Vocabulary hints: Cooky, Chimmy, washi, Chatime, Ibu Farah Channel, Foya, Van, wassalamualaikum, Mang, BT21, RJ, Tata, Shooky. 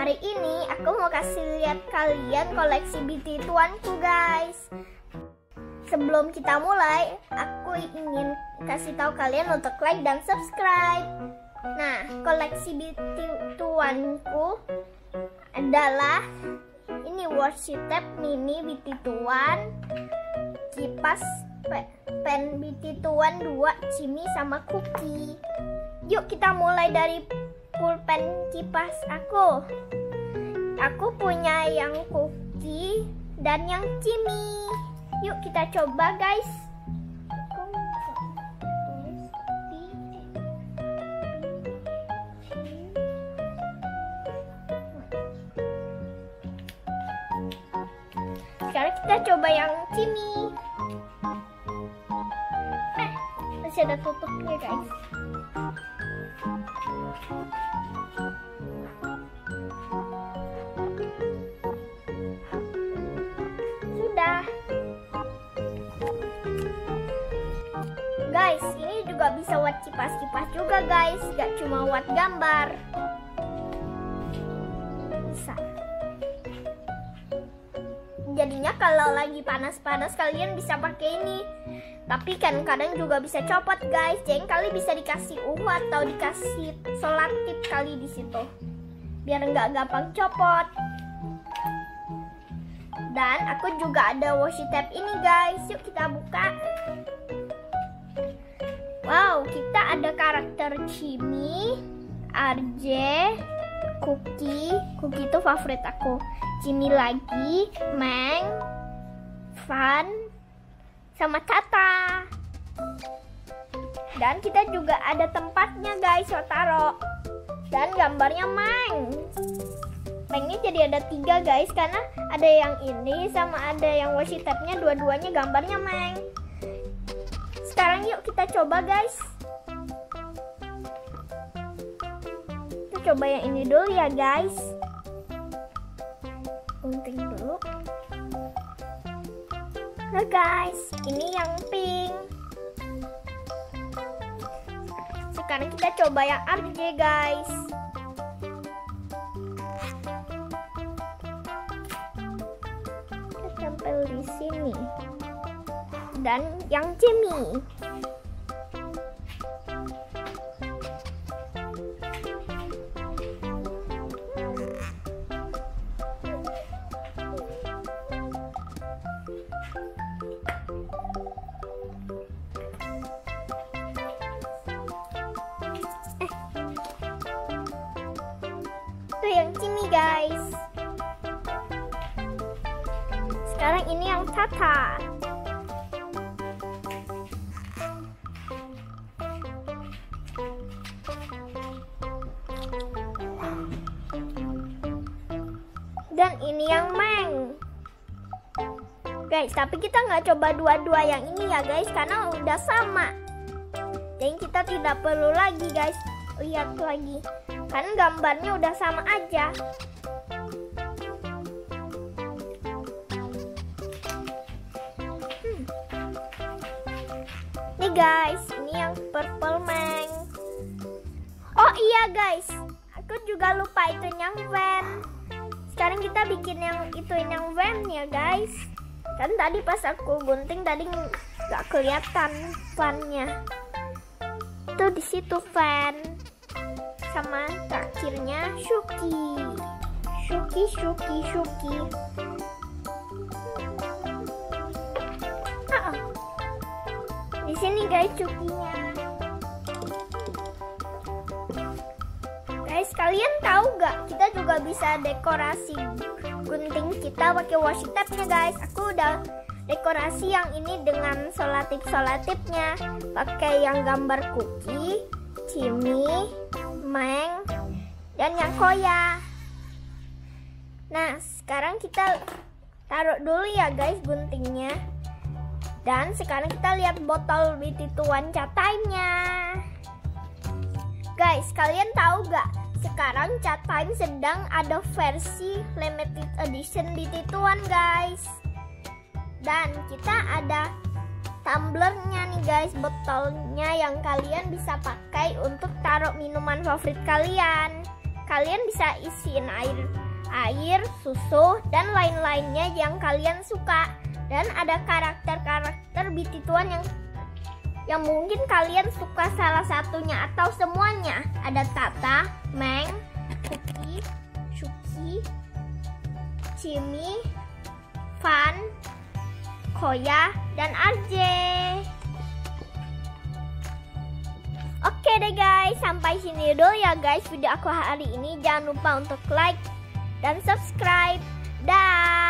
Hari ini aku mau kasih lihat kalian koleksi BT21 ku guys. Sebelum kita mulai, aku ingin kasih tahu kalian untuk like dan subscribe. Nah, koleksi BT21 ku adalah ini washi tape mini BT21, kipas pen BT21 2, Chimmy sama Cooky. Yuk kita mulai dari pulpen kipas aku. Aku punya yang Cooky dan yang Chimmy. Yuk kita coba guys. Sekarang kita coba yang Chimmy. Masih ada tutupnya guys. Sudah. Guys, ini juga bisa buat kipas-kipas juga guys, gak cuma buat gambar. Bisa. Jadinya kalau lagi panas-panas kalian bisa pakai ini. Tapi kadang-kadang juga bisa copot guys. Jadi kali bisa dikasih atau dikasih selotip kali di situ, biar nggak gampang copot. Dan aku juga ada washi tape ini guys. Yuk kita buka. Wow, kita ada karakter Chimmy, RJ, Cooky. Cooky itu favorit aku. Chimmy lagi, Mang, Van, sama Tata. Dan kita juga ada tempatnya guys, so taruh. Dan gambarnya Mang. Mangnya jadi ada 3 guys, karena ada yang ini sama ada yang washi tape-nya, dua-duanya gambarnya Mang. Sekarang yuk kita coba guys. Kita coba yang ini dulu ya guys. Gunting dulu. Nah guys, ini yang pink. Sekarang kita coba yang RJ guys. Kita tempel di sini. Dan yang Chimmy. Yang Chimmy guys. Sekarang ini yang Tata. Dan ini yang Mang. Guys, tapi kita nggak coba dua-dua yang ini ya guys, karena udah sama. Jadi kita tidak perlu lagi guys lihat lagi, kan gambarnya udah sama aja. Nih guys, ini yang purple Mang. Oh iya guys, aku juga lupa itu yang Van. Sekarang kita bikin yang itu yang Van ya guys. Kan tadi pas aku gunting tadi nggak kelihatan Van-nya. Tuh di situ Van. Sama terakhirnya Shooky. Di sini guys Shooky-nya. Guys, kalian tahu gak? Kita juga bisa dekorasi gunting kita pakai washi tape-nya guys. Aku udah dekorasi yang ini dengan selotip-selotipnya. Pakai yang gambar Cooky, Chimmy, Mang, dan yang Foya. Nah, sekarang kita taruh dulu ya guys guntingnya. Dan sekarang kita lihat botol BT21 Chatime-nya. Guys, kalian tahu gak? Sekarang Chatime sedang ada versi limited edition BT21 guys. Dan kita ada tumblernya nih guys, botolnya yang kalian bisa pakai untuk taruh minuman favorit kalian. Kalian bisa isiin air, susu, dan lain-lainnya yang kalian suka. Dan ada karakter-karakter BT21 yang mungkin kalian suka salah satunya atau semuanya. Ada Tata, Mang, Cooky, Shooky, Chimmy, Van, Foya, dan RJ. Oke deh guys, sampai sini dulu ya guys video aku hari ini. Jangan lupa untuk like dan subscribe. Dah.